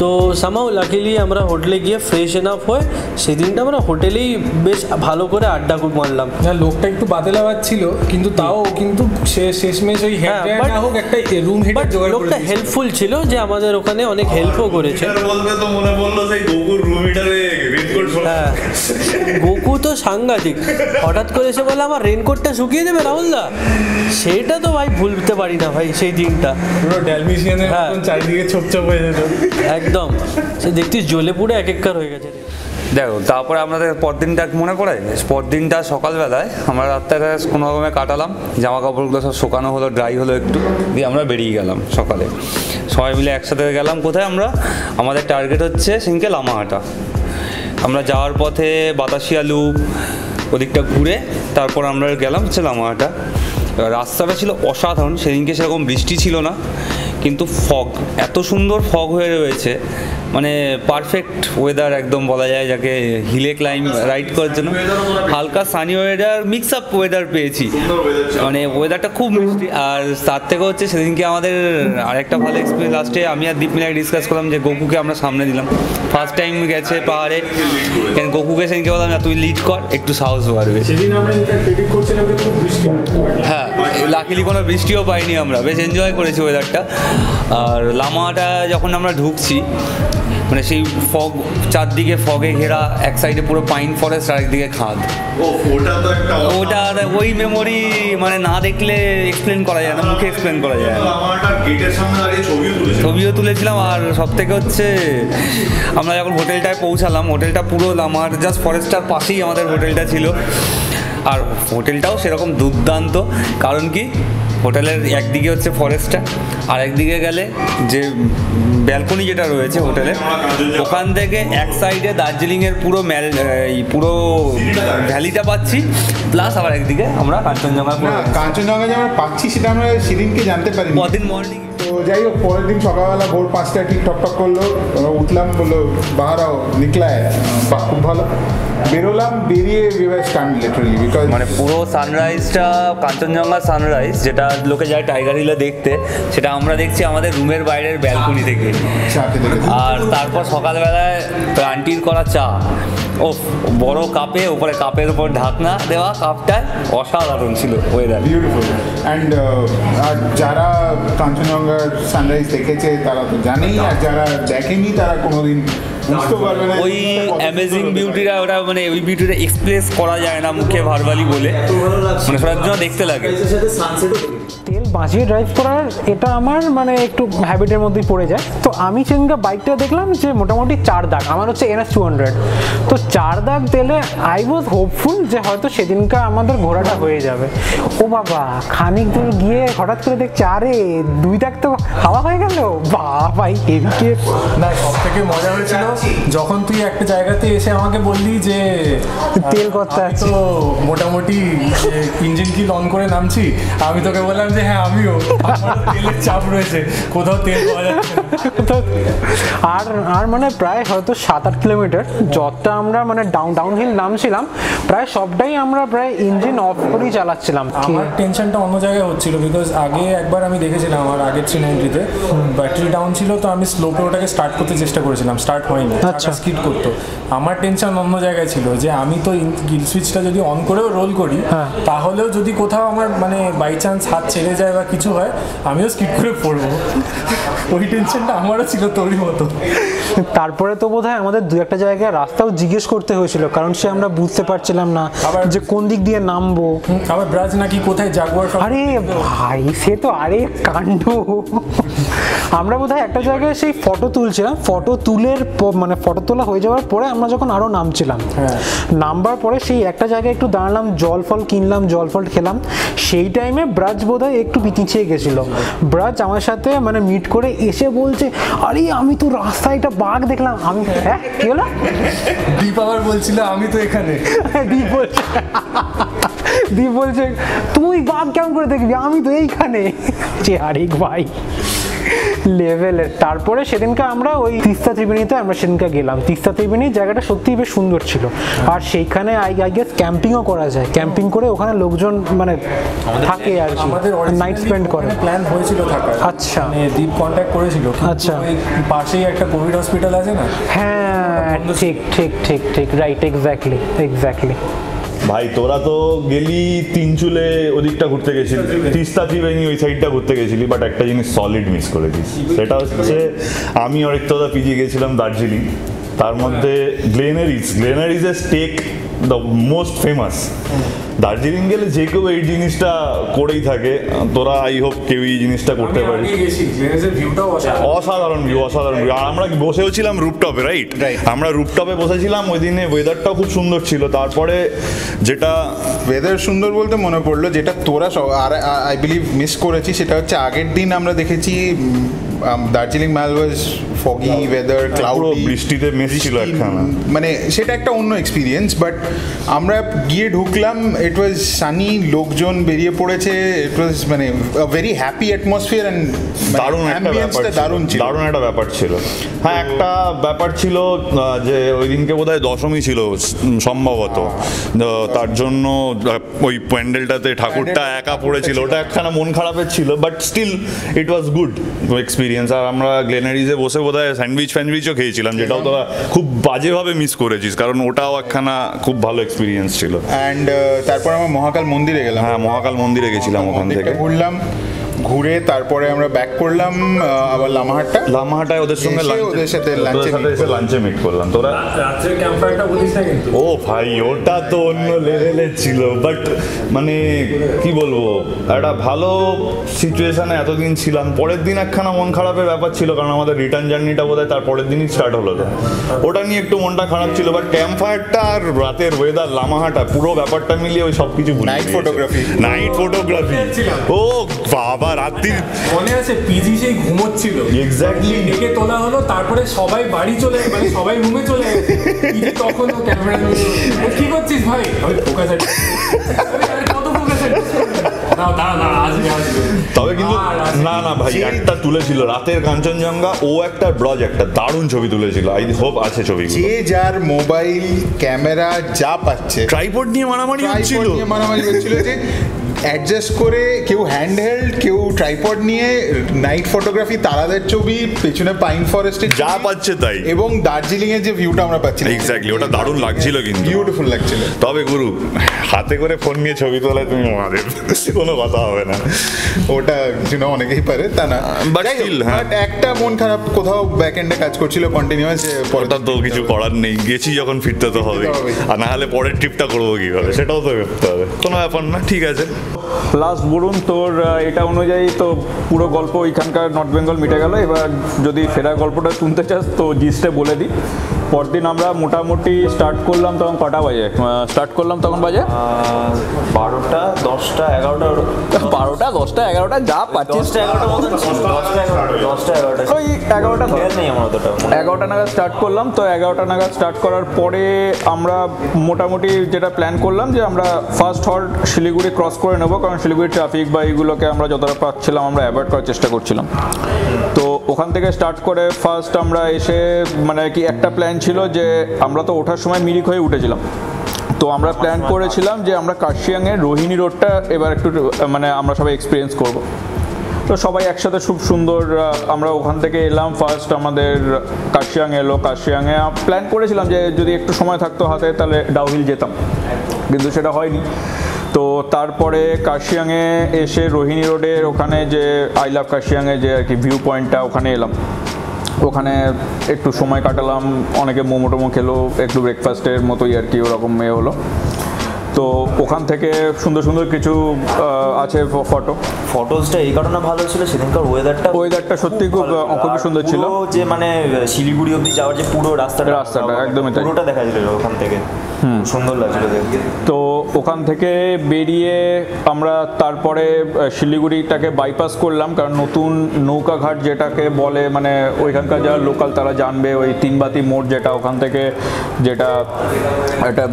তো সামহাও লাকিলি আমরা হোটেলে গিয়ে ফ্রেশ এন আপ হয়ে সেদিনটা আমরা হোটেলেই বেশ ভালো করে আড্ডা খুব মারলাম। লোকটা একটু বাতেলা ছিল কিন্তু তাও কিন্তু শেষমেশ ওই লোকটা হেল্পফুল ছিল, যে আমাদের ওখানে অনেক হেল্পও করেছে। গোকু তো সাংঘাতিক, হঠাৎ করে সে বলে আমার রেনকোটটা শুকিয়ে দেবে রাহুল দা। সেটা তো ভাই ভুলতে পারি না ভাই, সেই দিনটা চারিদিকে ছোপ ছোপ হয়ে যেত একদম, সে দেখতিস জ্বলে পুড়ে এক এককার হয়ে গেছে। দেখো, তারপরে আমাদের পরদিনটা মনে পড়ে, পরদিনটা সকালবেলায় আমরা রাত্রেটা কোনো রকমে কাটালাম, জামা কাপড়গুলো সব শুকানো হলো, ড্রাই হলো একটু, দিয়ে আমরা বেরিয়ে গেলাম সকালে। সবাই মিলে একসাথে গেলাম কোথায়, আমরা আমাদের টার্গেট হচ্ছে সিংকে লামাহাটা। আমরা যাওয়ার পথে বাতাসিয়া লুপ ওদিকটা ঘুরে তারপর আমরা গেলাম হচ্ছে লামাহাটা। রাস্তাটা ছিল অসাধারণ, সেদিনকে সেরকম বৃষ্টি ছিল না, কিন্তু ফগ, এত সুন্দর ফগ হয়ে রয়েছে, মানে পারফেক্ট ওয়েদার একদম বলা যায়, যাকে হিলে ক্লাইম্ব রাইড করার জন্য। হালকা sunny weather, mix up weather পেয়েছি, মানে ওয়েদারটা খুব মিষ্টি। আর তার থেকে হচ্ছে সেদিনকে আমাদের আরেকটা ভালো এক্সপিরিয়েন্স, লাস্টে আমি আর দীপ মিলাকে ডিসকাস করলাম যে গোকুকে আমরা সামনে দিলাম, ফার্স্ট টাইম গেছে পাহাড়ে, কারণ গোকুকে সেদিনকে বললাম না তুই লিড কর, একটু সাহস বাড়বে। হ্যাঁ, লাকিলি কোনো বৃষ্টিও পাইনি, আমরা বেশ এনজয় করেছি ওয়েদারটা। আর লামাটা যখন আমরা ঢুকছি, মানে সেই ফগ, চারদিকে ফগে ঘেরা, এক সাইডে পুরো পাইন ফরেস্ট, আরেকদিকে খাদ। ওটা ওই মেমোরি মানে না দেখলে এক্সপ্লেন করা যায় না, মুখে এক্সপ্লেন করা যায় না। ছবিও তুলেছিলাম। আর সব থেকে হচ্ছে আমরা যখন হোটেলটায় পৌঁছালাম, হোটেলটা পুরো আমার জাস্ট ফরেস্টটার পাশেই আমাদের হোটেলটা ছিল। আর হোটেলটাও সেরকম দুর্দান্ত, কারণ কি হোটেলের একদিকে হচ্ছে ফরেস্টটা, আর একদিকে গেলে যে ব্যালকনি যেটা রয়েছে হোটেলে, ওখান থেকে এক সাইডে দার্জিলিংয়ের পুরো ম্যাল পুরো ভ্যালিটা পাচ্ছি, প্লাস আবার একদিকে আমরা কাঞ্চনজঙ্ঘা কাঞ্চনজঙ্ঘা যে আমরা পাচ্ছি সেটা আমরা সেদিনকে জানতে পারি কদিন মর্নিং। তো যাই হোক, পরের দিন সকালবেলা ভোর পাঁচটায় ঠিক টক টক করলো, উঠলাম, বললো বাহারাও নিকলায়, বা খুব ভালো বেরোলাম। বেরিয়ে মানে পুরো সানরাইজটা, কাঞ্চনজঙ্ঘা সানরাইজ যেটা লোকে যায় টাইগার হিলে দেখতে, সেটা আমরা দেখছি আমাদের রুমের বাইরের ব্যালকনি থেকে। আর তারপর সকালবেলায় আন্টির করা চা, ও বড় কাপে, ওপরে কাপের উপর ঢাকনা দেওয়া, কাপটা অসাধারণ ছিল, ওয়েদার বিউটিফুল। অ্যান্ড যারা কাঞ্চনজঙ্ঘা সানরাইজ দেখেছে তারা তো জানেই, আর যারা দেখেনি তারা কোনোদিন ওই অ্যামেজিং বিউটিটা, ওটা মানে ওই বিউটিটা এক্সপ্রেস করা যায় না মুখে ভার্বালি বলে, মানে সবার জন্য দেখতে লাগে। তেল বাঁচিয়ে ড্রাইভ করার এটা আমার মানে একটু হ্যাবিটের মধ্যেই পড়ে যায়। তো আমি সেদিনকে বাইকটা দেখলাম যে মোটামুটি চার দাগ, আমার হচ্ছে এনএস টু হান্ড্রেড, তো চার দাগ তেলে আই ওয়াজ হোপফুল যে হয়তো সেদিনকার আমাদের ঘোরাটা হয়ে যাবে। ও বাবা, খানিক দূর গিয়ে হঠাৎ করে দেখছি আরে দুই দাগ তো হাওয়া হয়ে গেল। বাবাই এদিকে না, সব থেকে মজা হয়েছিল যখন তুই একটা জায়গাতে এসে আমাকে বললি যে তেল করতে, তো মোটামুটি ইঞ্জিন কি লন করে নামছি, আমি তোকে বললাম যে হ্যাঁ আমিও, তেলের চাপ রয়েছে, কোথাও তেল পাওয়া যাচ্ছে না। আর আর মানে প্রায় হয়তো সাত আট কিলোমিটার যতটা আমরা মানে ডাউন ডাউন হিল নামছিলাম, প্রায় সবটাই আমরা প্রায় ইঞ্জিন অফ করেই চালাচ্ছিলাম। আমার টেনশনটা অন্য জায়গায় হচ্ছিল, বিকজ আগে একবার আমি দেখেছিলাম আমার আগের থ্রি নাইনটিতে ব্যাটারি ডাউন ছিল, তো আমি স্লো করে ওটাকে স্টার্ট করতে চেষ্টা করেছিলাম, স্টার্ট হয়নি। अच्छा স্কিড করতে আমার টেনশন অন্য জায়গায় ছিল যে আমি তো গিল সুইচটা যদি অন করেও রোল করি তাহলেও যদি কোথাও আমার মানে বাই চান্স হাত ছেড়ে যায় বা কিছু হয় আমিও স্কিড করে পড়বো ওই টেনশনটা আমারও ছিল তোরই মতো তারপরে তো বোধহয় আমাদের দুই একটা জায়গায় রাস্তাও জিজ্ঞেস করতে হয়েছিল কারণ সে আমরা বুঝতে পারছিলাম না যে কোন দিক দিয়ে নামবো আবার ব্রাজ নাকি কোথায় জাগুয়ার আরে ভাই সে তো আরে কাণ্ড আমরা বোধহয় একটা জায়গায় সেই ফটো তুলছিলাম ফটো তুলের মানে ফটো তোলা হয়ে যাওয়ার পরে আমরা যখন আরও নামছিলাম নামবার পরে সেই একটা জায়গায় একটু দাঁড়ালাম জল ফল কিনলাম জল ফল খেলাম সেই টাইমে ব্রাজ বোধহয় একটু পিছিয়ে গেছিলো ব্রাজ আমার সাথে মানে মিট করে এসে বলছে আরে আমি তো রাস্তায় একটা বাঘ দেখলাম আমি হ্যাঁ কি হলো দীপ আবার বলছিল আমি তো এখানে দীপ বলছে দীপ বলছে তুই বাঘ কেমন করে দেখবি আমি তো এইখানে চেহারিক ভাই লেভেলের তারপরে সেদিনকে আমরা ওই তিস্তা ত্রিবেণীতে আমরা সেদিনকে গেলাম তিস্তা ত্রিবেণী জায়গাটা সত্যিই বেশ সুন্দর ছিল আর সেইখানে আই আই গেস ক্যাম্পিংও করা যায় ক্যাম্পিং করে ওখানে লোকজন মানে থাকে আর আমাদের নাইট স্পেন্ড করে প্ল্যান হয়েছিল থাকার আচ্ছা দীপ কন্ট্যাক্ট করেছিল আচ্ছা পাশেই একটা কোভিড হসপিটাল আছে না হ্যাঁ ঠিক ঠিক ঠিক ঠিক রাইট এক্স্যাক্টলি এক্স্যাক্টলি ভাই তোরা তো গেলি তিনচুলে ওদিকটা ঘুরতে গেছিলি তিস্তা ত্রিবেণী ওই সাইডটা ঘুরতে গেছিলি বাট একটা জিনিস সলিড মিস করেছিস সেটা হচ্ছে আমি অরিক্তদা পিজি গেছিলাম দার্জিলিং তার মধ্যে গ্লেনারিজ গ্লেনারিজের steak the most famous Darjeeling গেলে যে কেউ এই জিনিসটা করেই থাকে তোরা আই হোপ কেউ এই জিনিসটা করতে পারে অসাধারণ ভিউ অসাধারণ ভিউ আর আমরা বসেও ছিলাম রুপটপে রাইট আমরা রুপটপে বসেছিলাম ওই দিনে ওয়েদারটাও খুব সুন্দর ছিল তারপরে যেটা ওয়েদার সুন্দর বলতে মনে পড়লো যেটা তোরা আর আই বিলিভ মিস করেছি সেটা হচ্ছে আগের দিন আমরা দেখেছি Darjeeling mall was foggy weather cloudy বৃষ্টিতে মেসেছিল একখানা মানে সেটা একটা অন্য এক্সপিরিয়েন্স বাট আমরা গিয়ে ঢুকলাম it was sunny লোকজন বেরিয়ে পড়েছে it was মানে a very happy atmosphere and দারুণ একটা ব্যাপার দারুণ ছিল দারুণ একটা ব্যাপার ছিল হ্যাঁ একটা ব্যাপার ছিল যে ওই দিনকে বোধহয় দশমী ছিল সম্ভবত তার জন্য ওই প্যান্ডেলটাতে ঠাকুরটা একা পড়েছিল ওটা একখানা মন খারাপের ছিল but still it was good experience আর আমরা গ্লেনারিজে বসে বোধহয় স্যান্ডউইচ ফ্যান্ডউইচও খেয়েছিলাম যেটাও তোরা খুব বাজেভাবে মিস করেছিস কারণ ওটাও একখানা খুব ভালো এক্সপিরিয়েন্স ছিল অ্যান্ড তারপর আমরা মহাকাল মন্দিরে গেলাম হ্যাঁ মহাকাল মন্দিরে গেছিলাম ওখান থেকে ঘুরলাম ঘুরে তারপরে আমরা ব্যাক করলাম আবার লামাহাট্টা লামাহাট্টায় ওদের সঙ্গে ওদের সাথে লাঞ্চে মিট করলাম তোরা রাতের ক্যাম্পফায়ারটা বলিস না কিন্তু ও ভাই ওটা তো অন্য লেভেলে ছিল বাট মানে কি বলবো একটা ভালো সিচুয়েশনে এতদিন ছিলাম পরের দিন একখানা মন খারাপের ব্যাপার ছিল কারণ আমাদের রিটার্ন জার্নিটা বোধহয় তার পরের দিনই স্টার্ট হলো ওটা নিয়ে একটু মনটা খারাপ ছিল বাট ক্যাম্পফায়ারটা আর রাতের ওয়েদার লামাহাট্টা পুরো ব্যাপারটা মিলিয়ে ওই সব কিছু নাইট ফটোগ্রাফি নাইট ফটোগ্রাফি ও বাবা রাত্রি মনে আছে পিজি সেই ঘুমোচ্ছিল এক্স্যাক্টলি ডেকে তোলা হলো তারপরে সবাই বাড়ি চলে মানে সবাই রুমে চলে পিজি তখন ও ক্যামেরা নিয়ে কি করছিস ভাই আমি ফোকাস আছি আরে কত ফোকাস আছি না না না আজ আজ তবে কিন্তু না না ভাই একটা তুলেছিল রাতের কাঞ্চনজঙ্ঘা ও একটা ব্রজ একটা দারুণ ছবি তুলেছিল আই হোপ আছে ছবি যে যার মোবাইল ক্যামেরা যা পাচ্ছে ট্রাইপড নিয়ে মারামারি হচ্ছিল ট্রাইপড নিয়ে মারামারি হচ্ছিল যে অ্যাডজাস্ট করে কেউ হ্যান্ডহেল্ড কেউ ট্রাইপড নিয়ে নাইট ফটোগ্রাফি তারাদের ছবি পেছনে পাইন ফরেস্টে যা পাচ্ছে তাই এবং দার্জিলিং এর যে ভিউটা আমরা পাচ্ছি এক্স্যাক্টলি ওটা দারুণ লাগছিল কিন্তু বিউটিফুল লাগছিল তবে গুরু হাতে করে ফোন নিয়ে ছবি তোলায় তুমি আমাদের কোনো কথা হবে না ওটা কিছু না অনেকেই পারে তা না বাট একটা মন খারাপ কোথাও ব্যাক এন্ডে কাজ করছিল কন্টিনিউয়াস পরেটা তো কিছু করার নেই গেছি যখন ফিরতে তো হবে আর না হলে পরের ট্রিপটা করবো কীভাবে সেটাও তো করতে হবে কোনো ব্যাপার না ঠিক আছে লাস্ট বলুন তোর এটা অনুযায়ী তো পুরো গল্প এখানকার নর্থ বেঙ্গল মিটে গেল এবার যদি ফেরার গল্পটা শুনতে চাস তো জিস্টে বলে দিই পরদিন আমরা মোটামুটি স্টার্ট করলাম তখন কটা বাজে স্টার্ট করলাম তখন বাজে বারোটা দশটা এগারোটা বারোটা দশটা এগারোটা যা পাঁচটা এগারোটা ওই এগারোটা এগারোটা নাগাদ স্টার্ট করলাম তো এগারোটা নাগাদ স্টার্ট করার পরে আমরা মোটামুটি যেটা প্ল্যান করলাম যে আমরা ফার্স্ট হল্ট শিলিগুড়ি ক্রস করে নেবো কারণ শিলিগুড়ি ট্রাফিক বা এইগুলোকে আমরা যতটা পাচ্ছিলাম আমরা অ্যাভয়েড করার চেষ্টা করছিলাম তো ওখান থেকে স্টার্ট করে ফার্স্ট আমরা এসে মানে কি একটা প্ল্যান ছিল যে আমরা তো ওঠার সময় মিরিক হয়ে উঠেছিলাম তো আমরা প্ল্যান করেছিলাম যে আমরা কার্শিয়াংয়ের রোহিণী রোডটা এবার একটু মানে আমরা সবাই এক্সপিরিয়েন্স করব तो सबाई एकसाथे खूब सुंदर आमरा ओखान थेके एलाम। फार्स्ट आमादेर काशियांग एलो। काशियांगे प्लान करेছিলাম যে যদি একটু সময় থাকতো হাতে তাহলে ডাউহিল যেতাম, কিন্তু সেটা হয়নি। তো তারপরে কাশিয়াংয়ে এসে রোহিণী রোডের ওখানে যে আই লাভ কাশিয়াংয়ে যে আর কি ভিউ পয়েন্টটা ওখানে এলাম, ওখানে একটু সময় কাটালাম। অনেকে মোমো টোমো খেলো, একটু ব্রেকফাস্টের মতোই আর কি ওরকম মেয়ে হলো। তো ওখান থেকে সুন্দর সুন্দর কিছু আছে ফটো। ফটোজটা এই কারণে ভালো ছিল, সেদিনকার ওয়েদারটা ওয়েদারটা সত্যি খুব খুবই সুন্দর ছিল, যে মানে শিলিগুড়ি অবধি যাওয়ার যে পুরো রাস্তাটা রাস্তাটা একদমই তাই, পুরোটা দেখা যেত ওখান থেকে, হুম সুন্দর লাগছিল দেখতে। তো ওখান থেকে বেরিয়ে আমরা তারপরে শিলিগুড়িটাকে বাইপাস করলাম, কারণ নতুন নৌকাঘাট যেটাকে বলে, মানে ওইখানকার যারা লোকাল তারা জানবে, ওই তিনবাতি মোড় যেটা ওখান থেকে, যেটা একটা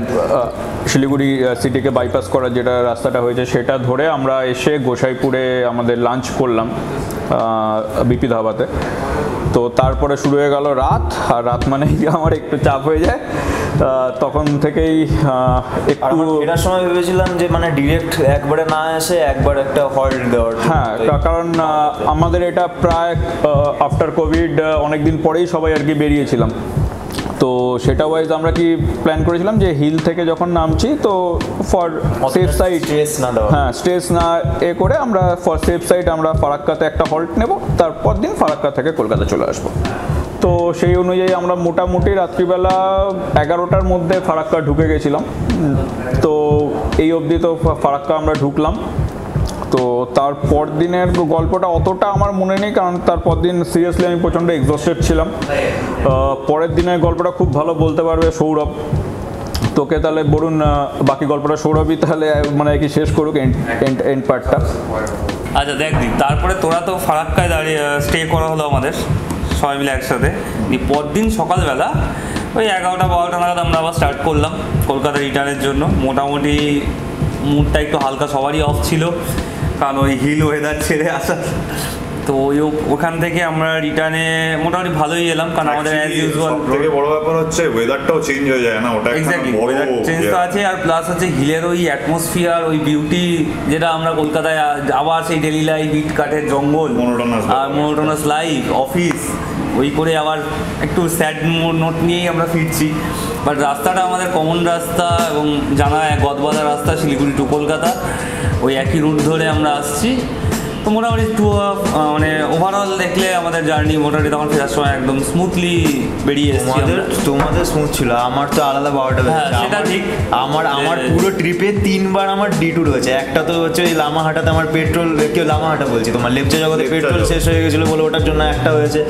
শিলিগুড়ি সিটিকে বাইপাস করার যেটা রাস্তাটা হয়েছে, সেটা ধরে আমরা এসে গোসাইপুরে আমাদের লাঞ্চ করলাম বিপি ধাবাতে। তো তারপরে শুরু হয়ে গেল রাত, আর রাত মানে আমার একটু চাপ হয়ে যায়। তখন থেকেই এটার সময় ভেবেছিলাম যে মানে ডিরেক্ট একবারে না এসে একবার একটা হল্ট দেওয়ার, হ্যাঁ, কারণ আমাদের এটা প্রায় আফটার কোভিড অনেকদিন পরেই সবাই আর কি বেরিয়েছিলাম। তো সেটা ওয়াইজ আমরা কি প্ল্যান করেছিলাম যে হিল থেকে যখন নামছি তো ফর সেফ সাইড স্ট্রেস না দাও, হ্যাঁ স্ট্রেস না এ করে আমরা ফর সেফ সাইড আমরা ফারাক্কাতে একটা হল্ট নেব, তারপর দিন ফারাক্কা থেকে কলকাতা চলে আসবো। তো সেই অনুযায়ী আমরা মোটামুটি রাত্রিবেলা এগারোটার মধ্যে ফারাক্কা ঢুকে গেছিলাম। তো এই অবধি তো ফারাক্কা আমরা ঢুকলাম। তো তারপর দিনের গল্পটা অতটা আমার মনে নেই, কারণ তারপর দিন সিরিয়াসলি আমি প্রচণ্ড এক্সস্টেড ছিলাম। পরের দিনের গল্পটা খুব ভালো বলতে পারবে সৌরভ, তোকে তাহলে বলুন বাকি গল্পটা সৌরভই তাহলে মানে কি শেষ করুক এন্ড পার্টটা। আচ্ছা দেখ দি, তারপরে তোরা তো ফারাক্কায় দাঁড়িয়ে স্টে করা হলো আমাদের সবাই মিলে একসাথে। পরদিন সকালবেলা ওই এগারোটা বারোটা নাগাদ আমরা আবার স্টার্ট করলাম কলকাতা রিটার্নের জন্য। মোটামুটি মুডটা একটু হালকা সবারই অফ ছিল, কারণ ওই হিল ওয়েদার ছেড়ে আসা। তো ওই ওখান থেকে আমরা রিটার্নে মোটামুটি ভালোই এলাম, কারণ আমাদের অ্যাজ ইউজুয়াল থেকে বড় ব্যাপার হচ্ছে ওয়েদারটাও চেঞ্জ হয়ে যায় না, ওটা এক্স্যাক্টলি ওয়েদার চেঞ্জ তো আছে, আর প্লাস হচ্ছে হিলের ওই অ্যাটমসফিয়ার, ওই বিউটি যেটা আমরা কলকাতায় আবার সেই ডেলি লাইফ, ইট কাঠের জঙ্গল আর মনোটোনাস লাইফ, অফিস, ওই করে আবার একটু স্যাড নোট নিয়েই আমরা ফিরছি। বাট রাস্তাটা আমাদের কমন রাস্তা এবং জানা গদবাদা রাস্তা, শিলিগুড়ি টু কলকাতা, ওই একই রুট ধরে আমরা আসছি। তো মোটামুটি টু মানে ওভারঅল দেখলে আমাদের জার্নি মোটামুটি তখন ফেরার সময় একদম স্মুথলি বেরিয়ে এসেছি। তোমাদের স্মুথ ছিল, আমার তো আলাদা বারোটা। হ্যাঁ সেটা ঠিক, আমার আমার পুরো ট্রিপে তিনবার আমার ডিটুর হয়েছে। একটা তো হচ্ছে ওই লামাহাটাতে আমার পেট্রোল, কেউ লামাহাটা বলছি তোমার লেপচা জগতে পেট্রোল শেষ হয়ে গেছিলো বলে ওটার জন্য একটা হয়েছে।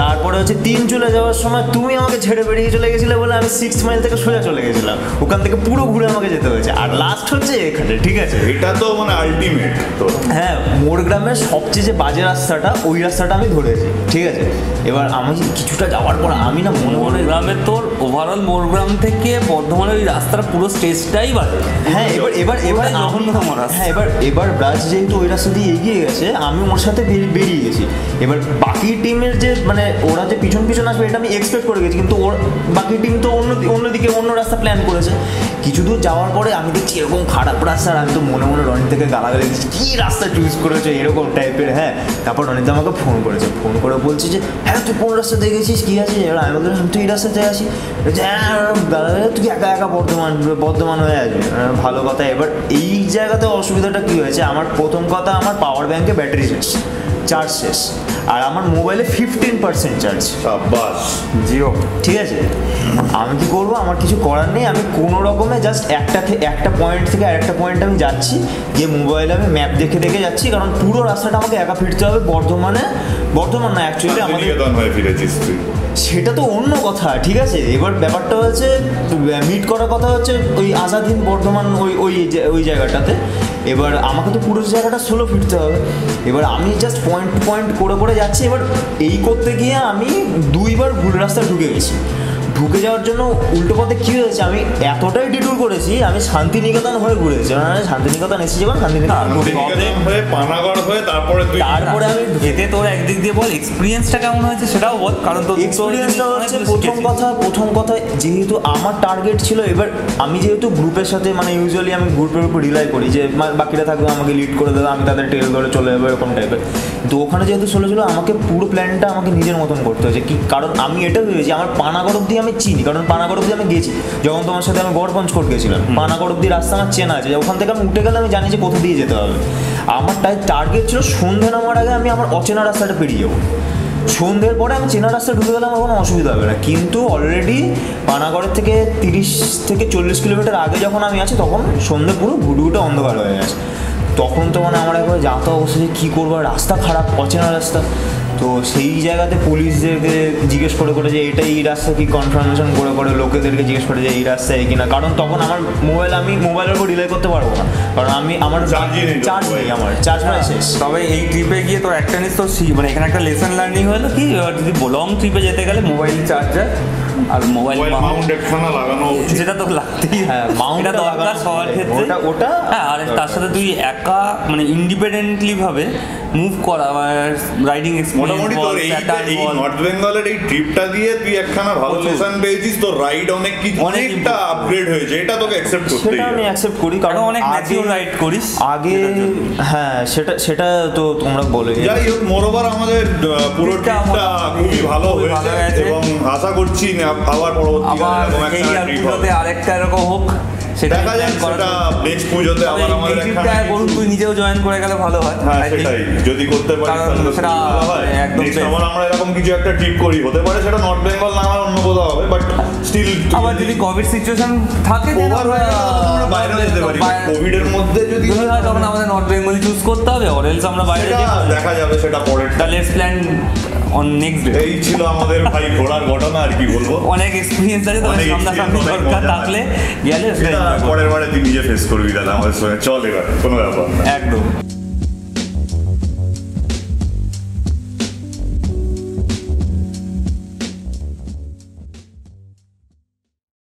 তারপরে হচ্ছে তিনচুলে যাওয়ার সময় তুমি আমাকে ছেড়ে বেরিয়ে চলে গেছিলে বলে আমি সিক্স মাইল থেকে সোজা চলে গেছিলাম, ওখান থেকে পুরো ঘুরে আমাকে যেতে হয়েছে। আর লাস্ট হচ্ছে এখানে, ঠিক আছে, এটা তো মানে আলটিমেট। তো হ্যাঁ, মোরগ্রামের সবচেয়ে যে বাজে রাস্তাটা, ওই রাস্তাটা আমি ধরেছি, ঠিক আছে। এবার আমি কিছুটা যাওয়ার পর আমি না মনে মনে গ্রামে, তোর ওভারঅল মোরগ্রাম থেকে বর্ধমানের ওই রাস্তার পুরো স্টেজটাই বাজে। হ্যাঁ এবার এবার এবার হ্যাঁ এবার এবার ব্রাজ যেহেতু ওই রাস্তা দিয়ে এগিয়ে গেছে, আমি ওর সাথে বেরিয়ে গেছি। এবার বাকি টিমের যে মানে ওরা যে পিছন পিছন আসবে এটা আমি এক্সপেক্ট করে গেছি, কিন্তু ওর বাকি টিম তো অন্য অন্যদিকে অন্য রাস্তা প্ল্যান করেছে। কিছু দূর যাওয়ার পরে আমি দেখছি এরকম খারাপ রাস্তা, আর আমি তো মনে মনে রনির থেকে গালাগালি দিচ্ছি, কী রাস্তা চুজ করেছে এরকম টাইপের। হ্যাঁ, তারপর রনিত আমাকে ফোন করেছে, ফোন করে বলছি যে হ্যাঁ তুই কোন রাস্তা দেখেছিস, কী আছিস। এবার আমি বললাম তুই এই রাস্তাতে আসিস, হ্যাঁ গালাগালি, তুই একা একা বর্ধমান বর্ধমান হয়ে আসবি, ভালো কথা। এবার এই জায়গাতে অসুবিধাটা কী হয়েছে, আমার প্রথম কথা আমার পাওয়ার ব্যাঙ্কে ব্যাটারি শেষ, চার্জ শেষ, আর আমার মোবাইলে ফিফটিন পার্সেন্ট চার্জ, বাস জিও, ঠিক আছে। আমি কি করবো, আমার কিছু করার নেই, আমি কোনো রকমে জাস্ট একটা একটা পয়েন্ট থেকে আরেকটা পয়েন্ট আমি যাচ্ছি, গিয়ে মোবাইলে আমি ম্যাপ দেখে দেখে যাচ্ছি, কারণ পুরো রাস্তাটা আমাকে একা ফিরতে হবে বর্ধমানে। বর্ধমান না অ্যাকচুয়ালি আমাদের ফিরেছিস তুই, সেটা তো অন্য কথা, ঠিক আছে। এবার ব্যাপারটা হচ্ছে মিট করার কথা হচ্ছে ওই আজাদিন বর্ধমান ওই ওই ওই জায়গাটাতে। এবার আমাকে তো পুরো জায়গাটা সোলো ফিরতে হবে। এবার আমি জাস্ট পয়েন্ট পয়েন্ট করে করে যাচ্ছি। এবার এই করতে গিয়ে আমি দুইবার ভুল রাস্তা ঢুকে গেছি, ঢুকে যাওয়ার জন্য উল্টো পথে কী হয়েছে, আমি এতটাই ডিটুর করেছি, আমি শান্তিনিকেতন হয়ে ঘুরেছি। শান্তিনিকেতন এসেছি, এবং তারপরে আমি যেতে তোর একদিক দিয়ে বল এক্সপিরিয়েন্সটা কেমন হয়েছে সেটাও বল। কারণ তো এক্সপিরিয়েন্সটা হচ্ছে প্রথম কথা প্রথম কথা যেহেতু আমার টার্গেট ছিল, এবার আমি যেহেতু গ্রুপের সাথে মানে ইউজুয়ালি আমি গ্রুপের উপর রিলাই করি যে বাকিরা থাকবে আমাকে লিড করে দেবে, আমি তাদের টেল ধরে চলে যাবো এরকম টাইপের। তো ওখানে যেহেতু চলে ছিল আমাকে পুরো প্ল্যানটা আমাকে নিজের মতন করতে হয়েছে কি, কারণ আমি এটা ভেবেছি আমার পানাগড় অব্দি আমি চিনি, কারণ পানাগড় অব্দি আমি গেছি যখন তোমার সাথে আমি গড়পঞ্চকোট গেছিলাম। পানাগড় অব্দি রাস্তা আমার চেনা আছে, ওখান থেকে আমি উঠে গেলে আমি জানি যে কোথা দিয়ে যেতে হবে। আমার তাই টার্গেট ছিল সন্ধ্যে নামার আগে আমি আমার অচেনা রাস্তাটা পেরিয়ে যাবো, সন্ধ্যের পরে আমি চেনা রাস্তায় ঢুকে গেলে আমার কোনো অসুবিধা হবে না। কিন্তু অলরেডি পানাগড়ের থেকে তিরিশ থেকে চল্লিশ কিলোমিটার আগে যখন আমি আছি তখন সন্ধ্যে পুরো ঘুটঘুটে অন্ধকার হয়ে গেছে। তখন তো মানে আমার একবার যাতা অবস্থা যে কী করবো, রাস্তা খারাপ অচেনা রাস্তা। তো সেই জায়গাতে পুলিশদেরকে জিজ্ঞেস করে করে যে এটা এই রাস্তা কি কনফার্মেশন করে করে লোকেদেরকে জিজ্ঞেস করে যে এই রাস্তা এই কিনা, কারণ তখন আমার মোবাইল আমি মোবাইলের উপর রিলাই করতে পারবো না, কারণ আমি আমার চার্জ নেই, আমার চার্জ মানে শেষ। তবে এই ট্রিপে গিয়ে তো একটা নিস তো মানে এখানে একটা লেসন লার্নিং হলো কি, যদি লং ট্রিপে যেতে গেলে মোবাইল চার্জ যায় আর মোবাইল মাউন্টেড ফোনে লাগানো উচিত, সেটা তো লাগতেই। হ্যাঁ মাউন্টটা দরকার সবার ক্ষেত্রে ওটা। হ্যাঁ আর তার সাথে তুই একা মানে ইন্ডিপেন্ডেন্টলি ভাবে মুভ করা রাইডিং মোটামুটি তোর এই নর্থ বেঙ্গলের এই ট্রিপটা দিয়ে তুই একখানা ভালো লেসন পেয়েছিস। তোর রাইড অনেক কিছু অনেকটা আপগ্রেড হয়েছে, এটা তোকে অ্যাকসেপ্ট করতে হবে। আমি অ্যাকসেপ্ট করি কারণ অনেক ম্যাচিউর রাইড করিস আগে। হ্যাঁ সেটা সেটা তো তোমরা বলে যাই হোক, মোরওভার আমাদের পুরো ট্রিপটা খুবই ভালো হয়েছে এবং আশা করছি আবার পরবর্তীতে আরেকটা এরকম হোক, দেখা যাক সেটা নেক্সট পুজোতে আবার আমাদের একটা বল তুই নিজেও জয়েন করে গেলে ভালো হয়। হ্যাঁ সেটাই যদি করতে পারিস তাহলে সেটা একদম আমরা আমরা এরকম কিছু একটা ট্রিপ করি, হতে পারে সেটা নর্থ বেঙ্গল না আমার অন্য কোথাও হবে, বাট স্টিল আবার যদি কোভিড সিচুয়েশন থাকে ওভার হয়ে আমরা বাইরে যেতে পারি। কোভিড এর মধ্যে যদি হয় তখন আমাদের নর্থ বেঙ্গল চুজ করতে হবে, অর এলস আমরা বাইরে দেখা যাবে সেটা পরে। তাহলে let's plan on next day. এই ছিল আমাদের ভাই ঘোড়ার ঘটনা, আর কি বলবো অনেক এক্সপেরিয়েন্স আছে, তবে সামনাসামনি দরকার থাকলে গেলে পরের বারে তুই নিজে ফেস করবি দাদা আমাদের সঙ্গে। চল এবার কোনো ব্যাপার না একদম।